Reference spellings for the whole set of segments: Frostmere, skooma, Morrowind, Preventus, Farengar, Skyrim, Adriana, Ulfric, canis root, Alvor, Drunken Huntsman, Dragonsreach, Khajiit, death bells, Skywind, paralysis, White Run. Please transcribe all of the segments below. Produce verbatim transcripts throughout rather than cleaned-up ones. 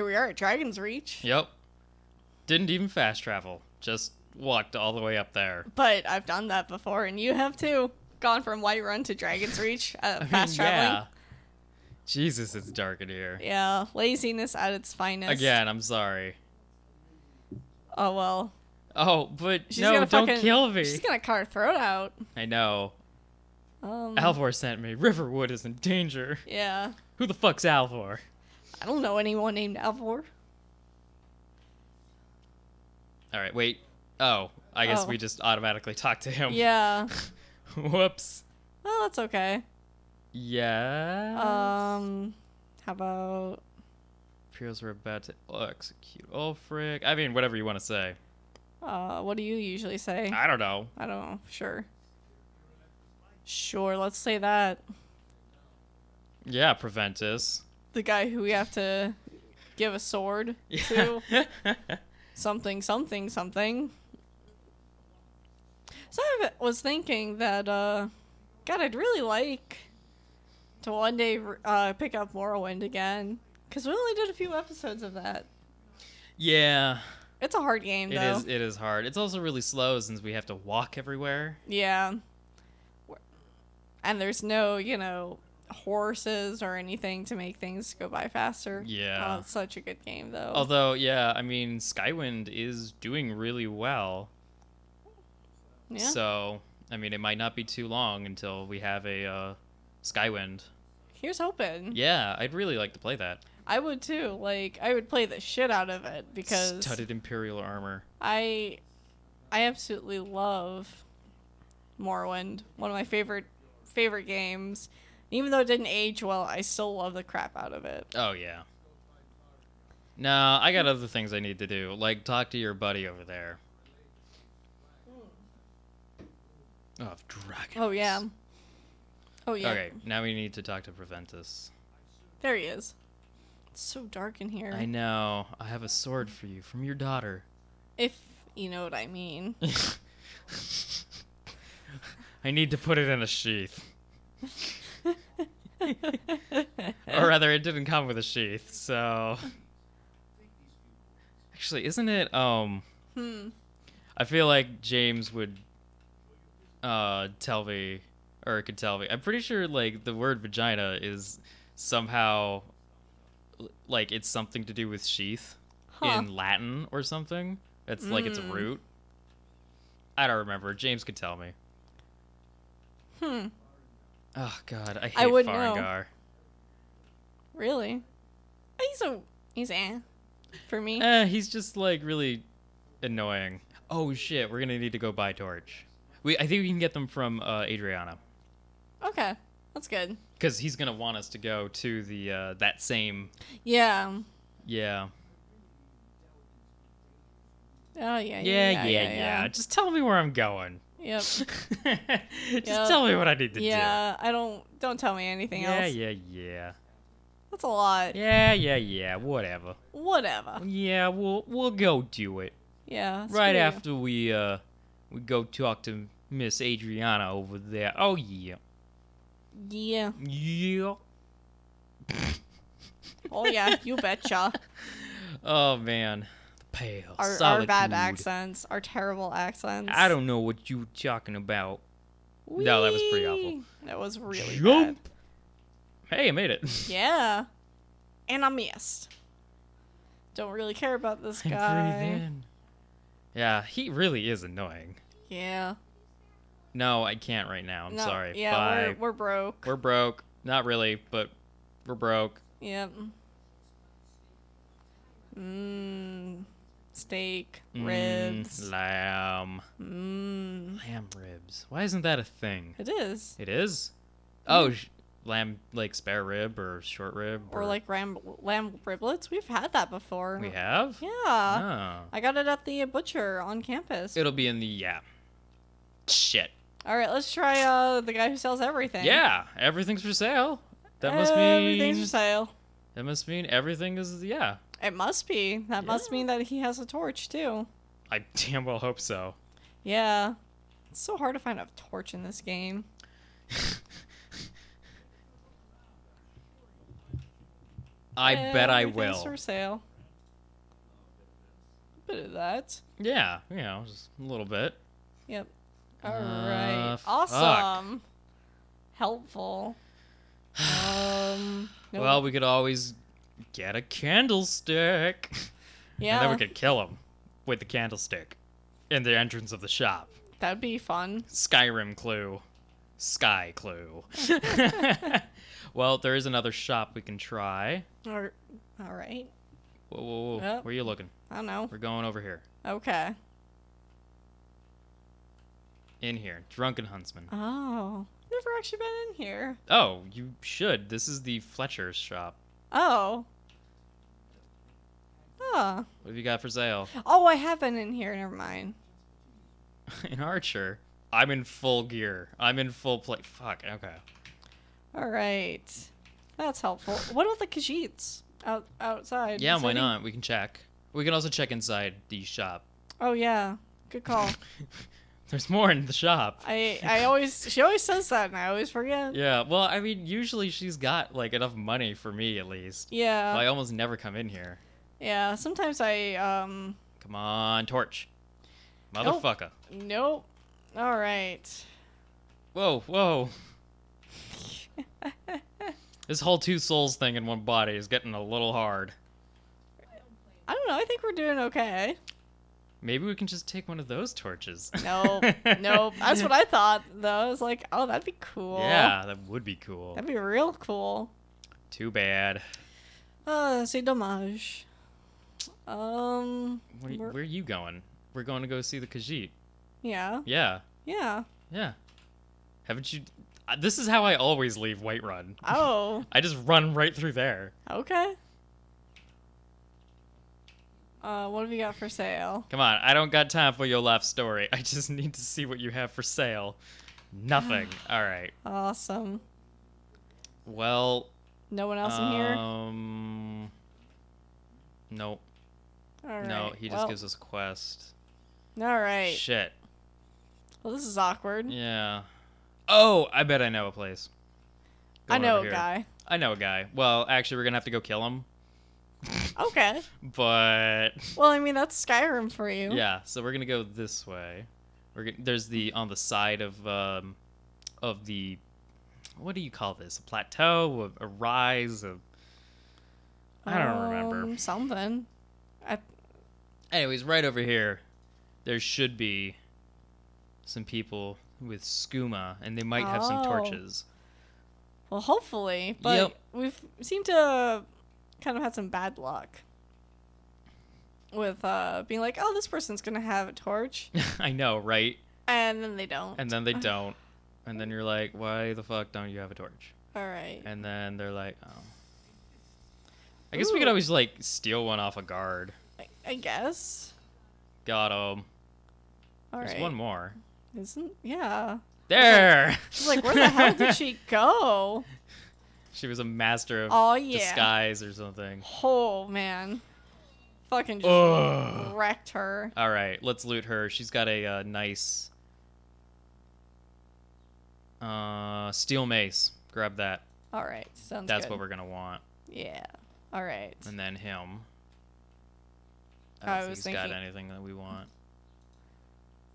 Here we are at Dragonsreach. Yep. Didn't even fast travel. Just walked all the way up there. But I've done that before, and you have too. Gone from White Run to Dragonsreach, uh, I mean, fast traveling. Yeah. Jesus, it's dark in here. Yeah, laziness at its finest. Again, I'm sorry. Oh, well. Oh, but she's no, gonna don't fucking, kill me. She's going to cut her throat out. I know. Um, Alvor sent me. Riverwood is in danger. Yeah. Who the fuck's Alvor? I don't know anyone named Alvor. All right, wait. Oh, I guess oh. we just automatically talked to him. Yeah. Whoops. Well, that's okay. Yeah. Um, how about... Appears we're about to execute Ulfric. I mean, whatever you want to say. Uh, what do you usually say? I don't know. I don't know. Sure. Sure, let's say that. Yeah, Preventus. The guy who we have to give a sword to. Something, something, something. So I was thinking that, uh, God, I'd really like to one day uh, pick up Morrowind again. Because we only did a few episodes of that. Yeah. It's a hard game, though. It is, it is hard. It's also really slow since we have to walk everywhere. Yeah. And there's no, you know, horses or anything to make things go by faster. Yeah. Oh, it's such a good game, though. Although, yeah, I mean, Skywind is doing really well. Yeah. So, I mean, it might not be too long until we have a uh, Skywind. Here's hoping. Yeah, I'd really like to play that. I would, too. Like, I would play the shit out of it, because... Studded Imperial Armor. I I absolutely love Morrowind. One of my favorite favorite games. Even though it didn't age well, I still love the crap out of it. Oh, yeah. No, I got other things I need to do. Like, talk to your buddy over there. Of dragons. Oh, yeah. Oh, yeah. Okay, now we need to talk to Preventus. There he is. It's so dark in here. I know. I have a sword for you from your daughter. If you know what I mean. I need to put it in a sheath. Or rather, it didn't come with a sheath, so... Actually, isn't it, um... Hmm. I feel like James would... Uh, tell me, or could tell me. I'm pretty sure, like, the word vagina is somehow, like, it's something to do with sheath huh. in Latin or something. It's mm. like it's a root. I don't remember. James could tell me. Hmm. Oh, God. I hate I Farengar. Know. Really? He's a, he's eh, for me. Eh, he's just, like, really annoying. Oh, shit. We're gonna need to go buy Torch. We, I think we can get them from uh, Adriana. Okay, that's good. Because he's gonna want us to go to the uh, that same. Yeah. Yeah. Oh yeah. Yeah yeah yeah, yeah, yeah. yeah. Just tell me where I'm going. Yep. Just yep. tell me what I need to yeah, do. Yeah, I don't. Don't tell me anything yeah, else. Yeah, yeah, yeah. That's a lot. Yeah, yeah, yeah. Whatever. Whatever. Yeah, we'll we'll go do it. Yeah. Right after we. Uh, We go talk to Miss Adriana over there. Oh, yeah. Yeah. Yeah. Oh, yeah. You betcha. Oh, man. The pale. Our, solid our bad mood. accents. Our terrible accents. I don't know what you talking about. Wee. No, that was pretty awful. That was really Jump. bad. Hey, I made it. Yeah. And I missed. Don't really care about this guy. I breathe in. Yeah, he really is annoying. Yeah. No, I can't right now. I'm no, sorry. Yeah, Bye. We're, we're broke. We're broke. Not really, but we're broke. Yep. Mmm. Steak. Mm, ribs. Lamb. Mmm. Lamb ribs. Why isn't that a thing? It is. It is? Mm. Oh, sh lamb, like spare rib or short rib. Or, or like ram lamb riblets. We've had that before. We have? Yeah. Oh. I got it at the butcher on campus. It'll be in the, yeah. Shit. All right, let's try uh, the guy who sells everything. Yeah, everything's for sale. That must mean. Everything's for sale. That must mean everything is, yeah. It must be. That yeah. must mean that he has a torch, too. I damn well hope so. Yeah. It's so hard to find a torch in this game. I bet I will. Everything's for sale. bit of that. Yeah, you know, just a little bit. Yep. All uh, right. Awesome. Fuck. Helpful. Um. No. Well, we could always get a candlestick. Yeah. And then we could kill him with the candlestick in the entrance of the shop. That'd be fun. Skyrim clue. Sky clue. Well, there is another shop we can try. All right. Whoa, whoa, whoa. Yep. Where are you looking? I don't know. We're going over here. Okay. In here. Drunken Huntsman. Oh. Never actually been in here. Oh, you should. This is the Fletcher's shop. Oh. Huh. What have you got for sale? Oh, I have been in here. Never mind. An archer? I'm in full gear. I'm in full play. Fuck. Okay. All right. That's helpful. What about the Khajiits out outside? Yeah, why not? We can check. We can also check inside the shop. Oh, yeah. Good call. There's more in the shop. I, I always she always says that and I always forget. Yeah, well, I mean, usually she's got like enough money for me at least. Yeah. I almost never come in here. Yeah, sometimes I um come on, torch. Motherfucker. Nope. nope. All right. Whoa, whoa. This whole two souls thing in one body is getting a little hard. I don't know. I think we're doing okay. Maybe we can just take one of those torches. No, no. That's what I thought, though. I was like, oh, that'd be cool. Yeah, that would be cool. That'd be real cool. Too bad. Uh, c'est dommage. Um, where, where are you going? We're going to go see the Khajiit. Yeah. Yeah. Yeah. Yeah. Haven't you... This is how I always leave White Run. Oh. I just run right through there. Okay. Uh, what have you got for sale? Come on, I don't got time for your life story. I just need to see what you have for sale. Nothing. All right. Awesome. Well. No one else um, in here? Um. Nope. All right. No, he just well. gives us a quest. All right. Shit. Well, this is awkward. Yeah. Oh, I bet I know a place. Going I know a guy. I know a guy. Well, actually, we're going to have to go kill him. Okay. But... Well, I mean, that's Skyrim for you. Yeah, so we're going to go this way. We're gonna, there's the... On the side of um, of the... What do you call this? A plateau? A, a rise? A, I don't um, remember. Something. I... Anyways, right over here, there should be some people with skooma, and they might have oh. some torches. Well, hopefully. But yep. we've seemed to... kind of had some bad luck with uh being like, oh, this person's gonna have a torch. I know, right? And then they don't. And then they don't. And then you're like, why the fuck don't you have a torch? All right. And then they're like, oh. I guess Ooh. we could always like steal one off a guard. I, I guess. Got him. All There's right. one more. Isn't yeah. There. She's like, where the hell did she go? She was a master of oh, yeah. disguise or something. Oh, man. Fucking just Ugh. wrecked her. All right, let's loot her. She's got a uh, nice uh, steel mace. Grab that. All right, sounds That's good. That's what we're going to want. Yeah, all right. And then him. I don't I think was he's thinking... got anything that we want.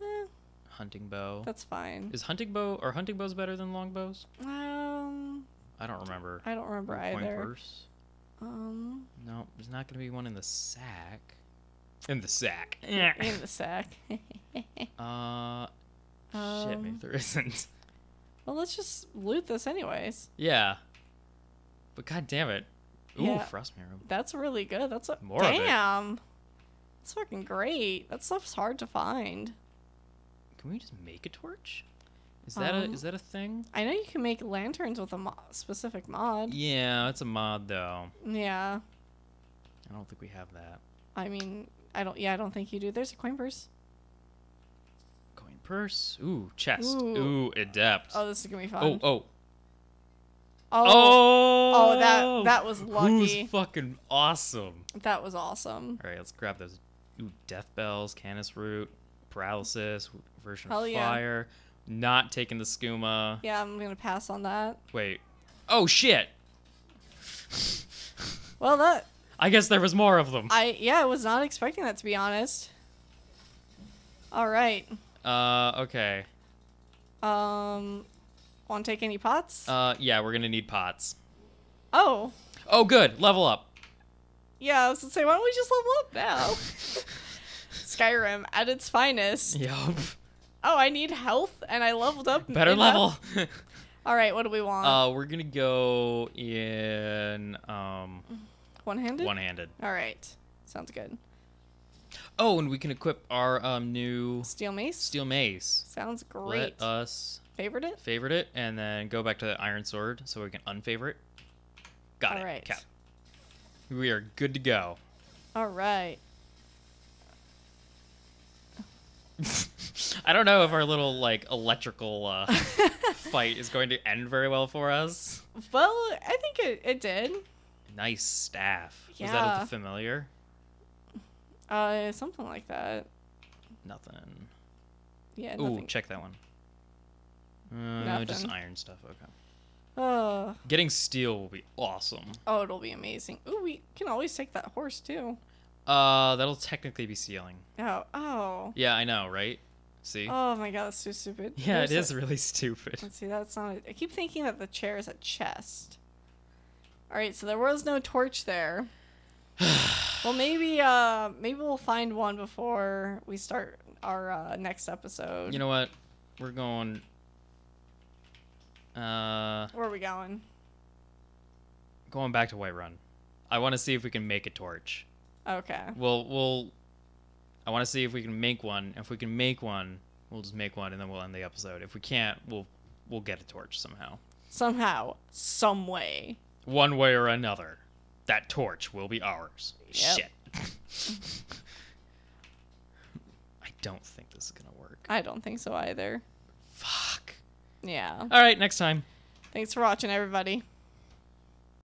Eh. Hunting bow. That's fine. Is hunting bow, are hunting bows better than long bows? Um... I don't remember. I don't remember Point either. Verse. Um. No, there's not going to be one in the sack. In the sack. In the sack. uh, um, shit, maybe there isn't. Well, let's just loot this anyways. Yeah. But god damn it. Ooh, yeah. Frostmere. That's really good. That's a, More Damn. Of it. That's fucking great. That stuff's hard to find. Can we just make a torch? Is that, um, a, is that a thing? I know you can make lanterns with a mo specific mod. Yeah, it's a mod, though. Yeah. I don't think we have that. I mean, I don't. Yeah, I don't think you do. There's a coin purse. Coin purse? Ooh, chest. Ooh, Ooh adept. Oh, this is going to be fun. Oh, oh. Oh. Oh, oh that, that was lucky. Who's fucking awesome? That was awesome. All right, let's grab those. Ooh, death bells, canis root, paralysis, version Hell of fire. Yeah. Not taking the skooma. Yeah, I'm gonna pass on that. Wait. Oh shit. Well, that I guess there was more of them. I yeah, I was not expecting that, to be honest. All right. Uh, okay. Um, want to take any pots? Uh, yeah, we're gonna need pots. Oh. Oh, good. Level up. Yeah, I was gonna say, why don't we just level up now? Skyrim at its finest. Yup. Oh, I need health, and I leveled up. Better enough. Level. All right, what do we want? Uh, we're gonna go in um. One-handed? One-handed. All right. Sounds good. Oh, and we can equip our um, new... Steel mace? Steel mace. Sounds great. Let us... Favorite it? Favorite it, and then go back to the iron sword so we can unfavorite. Got All it. All right. Cap. We are good to go. All right. I don't know if our little, like, electrical uh, fight is going to end very well for us. Well, I think it, it did. Nice staff. Yeah. Was that a familiar? Uh, something like that. Nothing. Yeah, nothing. Ooh, check that one. Uh, just iron stuff, okay. Uh, Getting steel will be awesome. Oh, it'll be amazing. Ooh, we can always take that horse, too. Uh, that'll technically be stealing. Oh, oh. Yeah, I know, right? See? Oh my god, that's so stupid. Yeah, There's it is a... really stupid. Let's see, that's not... A... I keep thinking that the chair is a chest. Alright, so there was no torch there. Well, maybe uh, maybe we'll find one before we start our uh, next episode. You know what? We're going... Uh, Where are we going? Going back to White Run. I want to see if we can make a torch. Okay. We'll... we'll I want to see if we can make one. If we can make one, we'll just make one, and then we'll end the episode. If we can't, we'll, we'll get a torch somehow. Somehow. Some way. One way or another, that torch will be ours. Yep. Shit. I don't think this is going to work. I don't think so either. Fuck. Yeah. All right, next time. Thanks for watching, everybody.